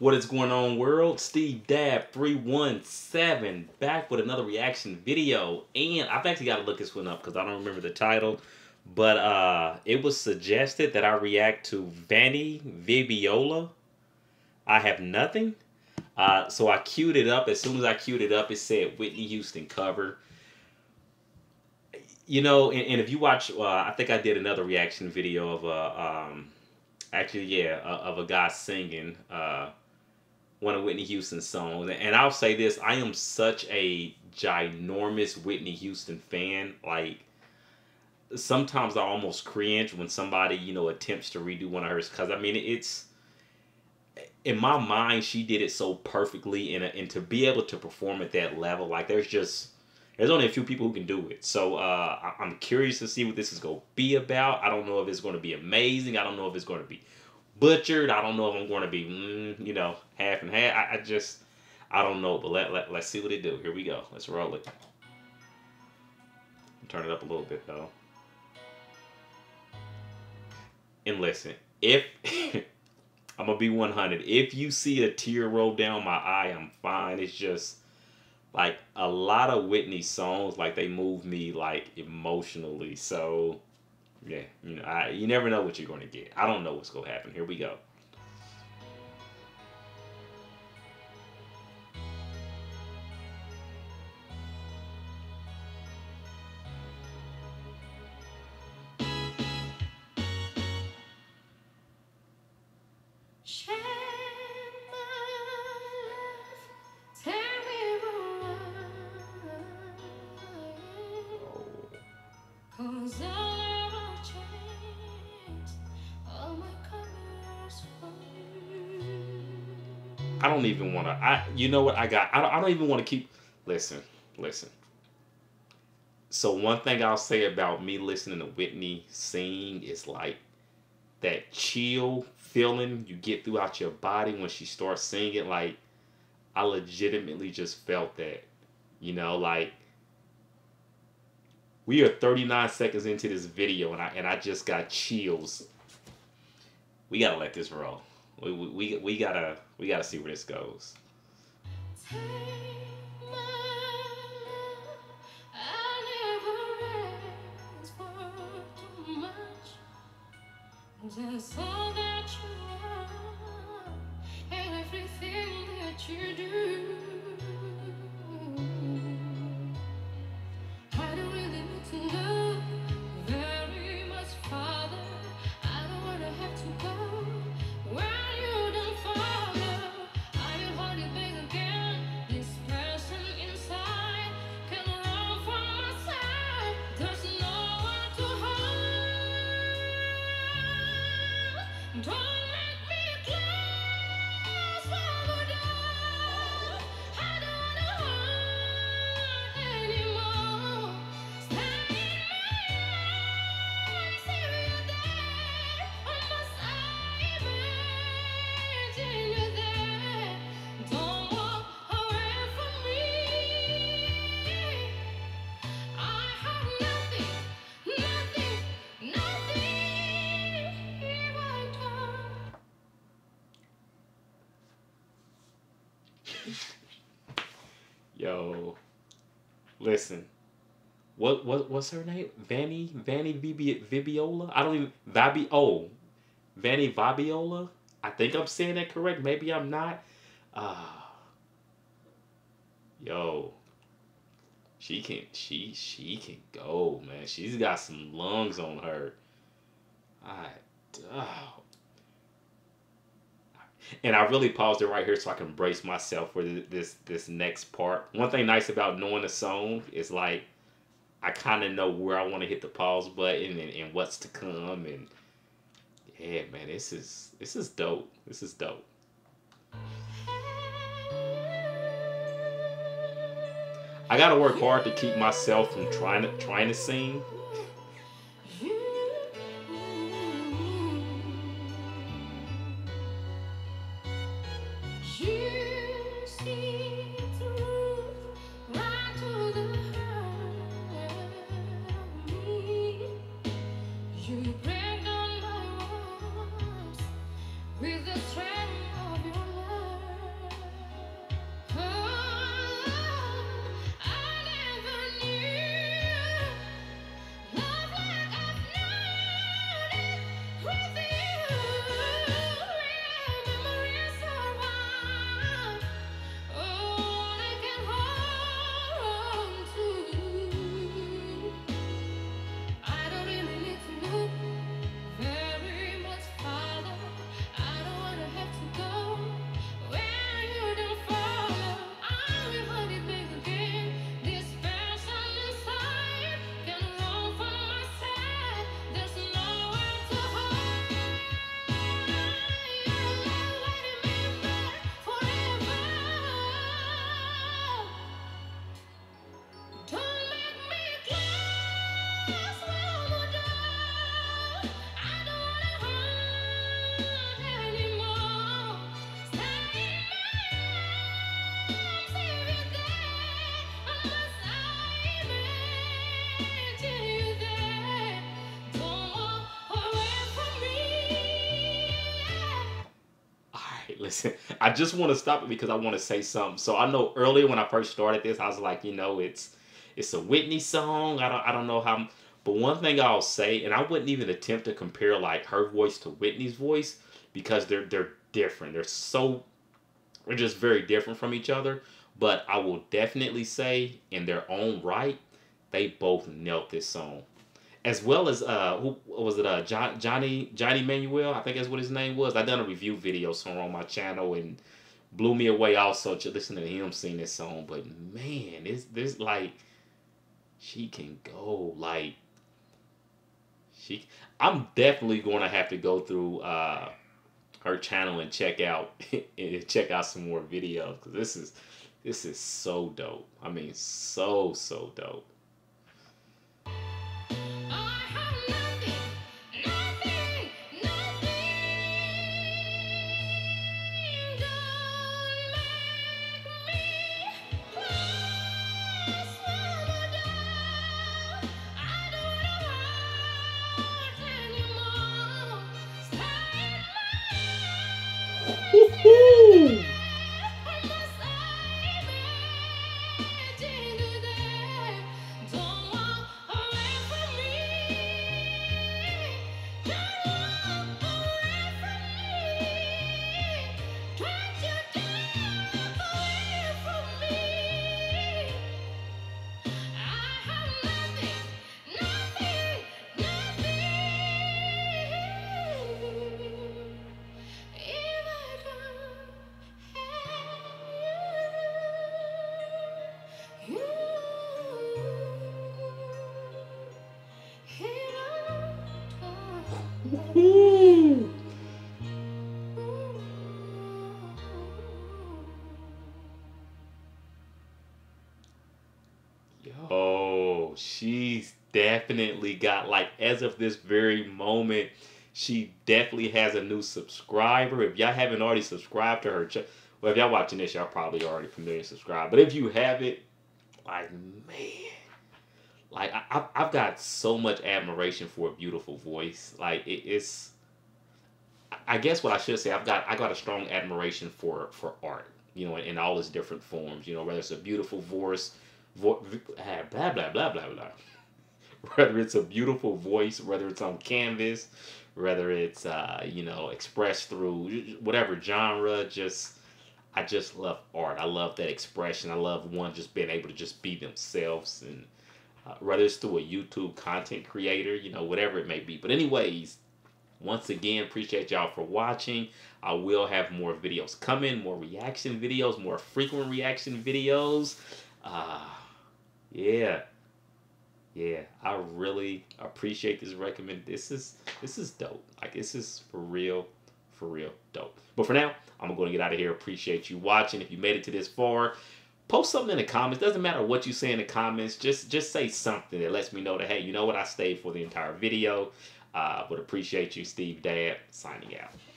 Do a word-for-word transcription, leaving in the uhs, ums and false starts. What is going on, world? Steve Dab three one seven back with another reaction video, and I've actually got to look this one up because I don't remember the title, but uh, it was suggested that I react to Vanny Vabiola, I Have Nothing. Uh, so I queued it up. As soon as I queued it up, it said Whitney Houston cover. You know, and, and if you watch, uh, I think I did another reaction video of a, um, actually, yeah, of a guy singing, uh, one of Whitney Houston's songs. And I'll say this, I am such a ginormous Whitney Houston fan. Like, sometimes I almost cringe when somebody, you know, attempts to redo one of hers. Because, I mean, it's, in my mind, she did it so perfectly. And, and to be able to perform at that level, like, there's just, there's only a few people who can do it. So uh, I'm curious to see what this is going to be about. I don't know if it's going to be amazing. I don't know if it's going to be butchered. I don't know if I'm going to be, mm, you know, half and half. I, I just, I don't know. But let, let, let's see what it do. Here we go. Let's roll it. Turn it up a little bit, though. And listen, if, I'm going to be one hundred. If you see a tear roll down my eye, I'm fine. It's just, like, a lot of Whitney songs, like, they move me, like, emotionally. So, yeah, you know, I, you never know what you're going to get. I don't know what's going to happen. Here we go. I don't even want to, I, you know what I got, I don't, I don't even want to keep, listen, listen. So one thing I'll say about me listening to Whitney sing is like that chill feeling you get throughout your body when she starts singing. Like, I legitimately just felt that, you know, like, we are thirty-nine seconds into this video and I, and I just got chills. We gotta let this roll. We, we, we gotta, we gotta see where this goes. Yo, listen, what what what's her name? Vanny Vanny Vabiola? I don't even Vabi oh, Vanny Vabiola. I think I'm saying that correct. Maybe I'm not. Uh, yo, she can she she can go, man. She's got some lungs on her. I oh. And I really paused it right here so I can brace myself for this this next part. One thing nice about knowing a song is like I kind of know where I want to hit the pause button and, and what's to come. And yeah, man, this is this is dope. This is dope. I gotta work hard to keep myself from trying to trying to sing. With the strength of your love. right, listen, I just want to stop it because I want to say something. So I know earlier when I first started this, I was like, you know, it's it's a Whitney song. I don't I don't know how, but one thing I'll say, and I wouldn't even attempt to compare like her voice to Whitney's voice because they're they're different. They're so they're just very different from each other. But I will definitely say, in their own right, they both nailed this song. As well as, uh, who was it, uh, John, Johnny, Johnny Manuel, I think that's what his name was. I done a review video somewhere on my channel and blew me away also just listening to him sing this song. But man, it's, this, like, she can go, like, she, I'm definitely going to have to go through, uh, her channel and check out, and check out some more videos, because this is, this is so dope. I mean, so, so dope. Woohoo! Woo-hoo. Yo, she's definitely got, like, as of this very moment, she definitely has a new subscriber. If y'all haven't already subscribed to her, well, if y'all watching this, y'all probably already familiar and subscribed. But if you haven't, like, man. Like, I, I've got so much admiration for a beautiful voice. Like, it, it's, I guess what I should say, I've got, I got a strong admiration for, for art, you know, in, in all its different forms, you know, whether it's a beautiful voice, vo blah, blah, blah, blah, blah. Whether it's a beautiful voice, whether it's on canvas, whether it's, uh, you know, expressed through whatever genre, just, I just love art. I love that expression. I love one just being able to just be themselves and, Uh, whether it's through a YouTube content creator, you know, whatever it may be. But anyways, once again, appreciate y'all for watching. I will have more videos coming, more reaction videos, more frequent reaction videos. Uh, yeah. Yeah, I really appreciate this recommend. This is, this is dope. Like, this is for real, for real dope. But for now, I'm going to get out of here. Appreciate you watching. If you made it to this far, post something in the comments. Doesn't matter what you say in the comments. Just just say something that lets me know that, hey, you know what? I stayed for the entire video. Uh, but appreciate you, Steve Dab, signing out.